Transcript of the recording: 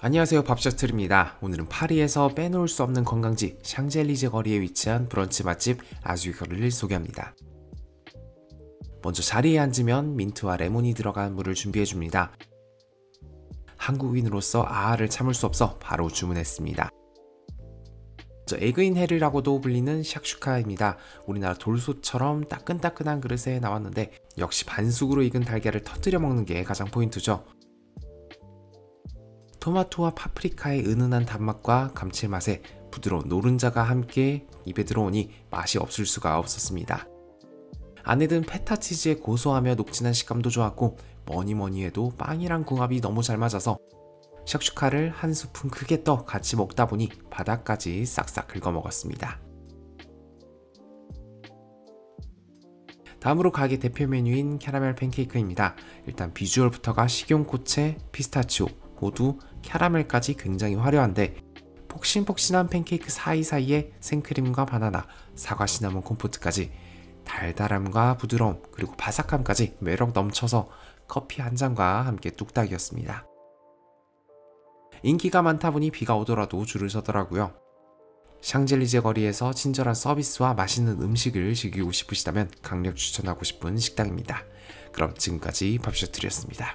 안녕하세요, 밥셔틀입니다. 오늘은 파리에서 빼놓을 수 없는 관광지 샹젤리제 거리에 위치한 브런치 맛집 아주이거를 소개합니다. 먼저 자리에 앉으면 민트와 레몬이 들어간 물을 준비해줍니다. 한국인으로서 아아를 참을 수 없어 바로 주문했습니다. 에그인헤르라고도 불리는 샥슈카입니다. 우리나라 돌솥처럼 따끈따끈한 그릇에 나왔는데 역시 반숙으로 익은 달걀을 터뜨려 먹는 게 가장 포인트죠. 토마토와 파프리카의 은은한 단맛과 감칠맛에 부드러운 노른자가 함께 입에 들어오니 맛이 없을 수가 없었습니다. 안에 든 페타치즈의 고소하며 녹진한 식감도 좋았고 뭐니뭐니 해도 빵이랑 궁합이 너무 잘 맞아서 샥슈카를 한 스푼 크게 떠 같이 먹다 보니 바닥까지 싹싹 긁어먹었습니다. 다음으로 가게 대표 메뉴인 캐러멜 팬케이크입니다. 일단 비주얼부터가 식용고체, 피스타치오, 호두, 캐러멜까지 굉장히 화려한데 폭신폭신한 팬케이크 사이사이에 생크림과 바나나, 사과 시나몬 콤포트까지 달달함과 부드러움 그리고 바삭함까지 매력 넘쳐서 커피 한 잔과 함께 뚝딱이었습니다. 인기가 많다 보니 비가 오더라도 줄을 서더라고요. 샹젤리제 거리에서 친절한 서비스와 맛있는 음식을 즐기고 싶으시다면 강력 추천하고 싶은 식당입니다. 그럼 지금까지 밥셔틀이었습니다.